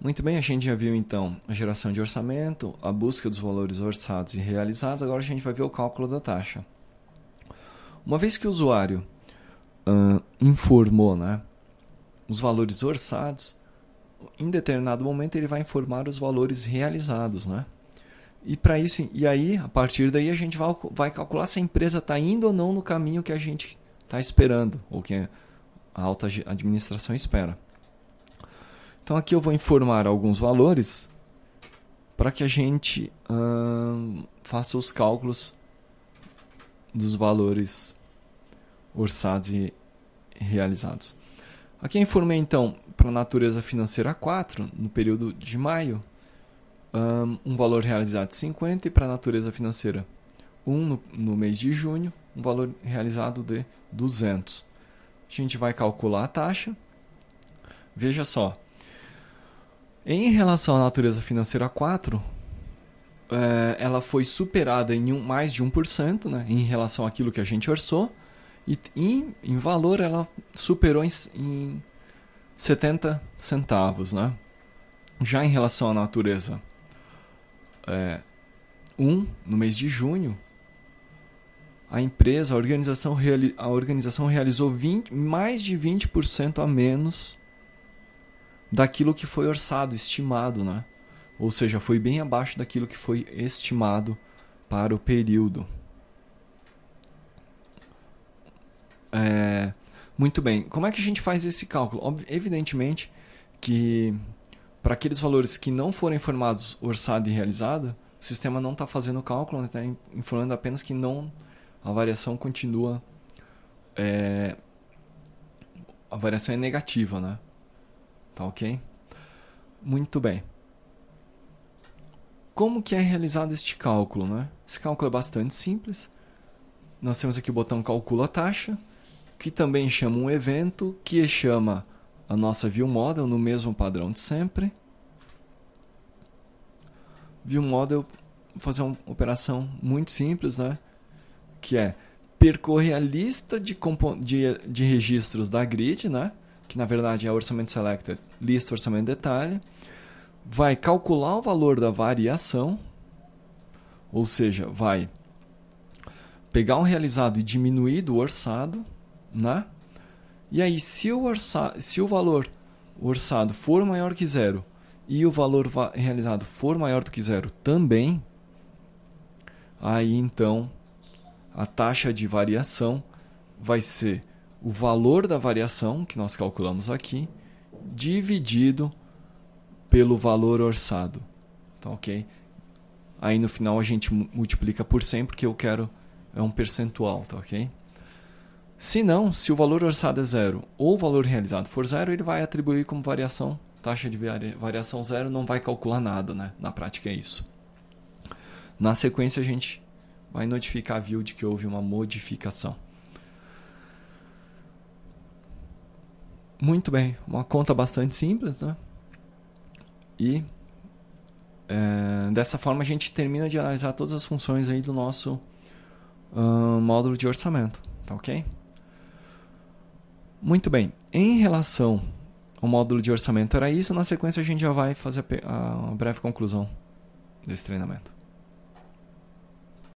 Muito bem, a gente já viu então a geração de orçamento, a busca dos valores orçados e realizados, agora a gente vai ver o cálculo da taxa. Uma vez que o usuário informou, né, os valores orçados, em determinado momento ele vai informar os valores realizados, né? E para isso, e aí, a partir daí a gente vai calcular se a empresa está indo ou não no caminho que a gente está esperando, ou que a alta administração espera. Então aqui eu vou informar alguns valores para que a gente faça os cálculos dos valores orçados e realizados. Aqui eu informei então para a natureza financeira 4, no período de maio, um valor realizado de 50, e para a natureza financeira 1, no mês de junho, um valor realizado de 200. A gente vai calcular a taxa. Veja só. Em relação à natureza financeira 4, ela foi superada em mais de 1%, né, em relação àquilo que a gente orçou, e em valor ela superou em 70 centavos. Né? Já em relação à natureza 1, no mês de junho, a organização realizou mais de 20% a menos daquilo que foi orçado, estimado, né? Ou seja, foi bem abaixo daquilo que foi estimado para o período. Muito bem, como é que a gente faz esse cálculo? Evidentemente que para aqueles valores que não forem informados, orçado e realizado, o sistema não está fazendo o cálculo, está informando apenas que a variação continua, a variação é negativa, né? Tá ok? Muito bem. Como que é realizado este cálculo, né? Esse cálculo é bastante simples. Nós temos aqui o botão calcula taxa, que também chama um evento, que chama a nossa ViewModel no mesmo padrão de sempre. ViewModel, vou fazer uma operação muito simples, né? Que é percorrer a lista de registros da grid, né? Que na verdade é orçamento selected, lista, orçamento detalhe, vai calcular o valor da variação, ou seja, vai pegar o realizado e diminuir do orçado, né? E aí se o valor orçado for maior que zero e o valor realizado for maior do que zero também, aí então a taxa de variação vai ser o valor da variação que nós calculamos aqui dividido pelo valor orçado. Tá ok? Aí no final a gente multiplica por 100 porque eu quero um percentual, tá ok? Se não, se o valor orçado é zero ou o valor realizado for zero, ele vai atribuir como variação, taxa de variação zero, não vai calcular nada, né? Na prática é isso. Na sequência a gente vai notificar a View de que houve uma modificação. Muito bem, uma conta bastante simples, né? E dessa forma a gente termina de analisar todas as funções aí do nosso módulo de orçamento, tá ok? Muito bem, em relação ao módulo de orçamento era isso, na sequência a gente já vai fazer uma breve conclusão desse treinamento.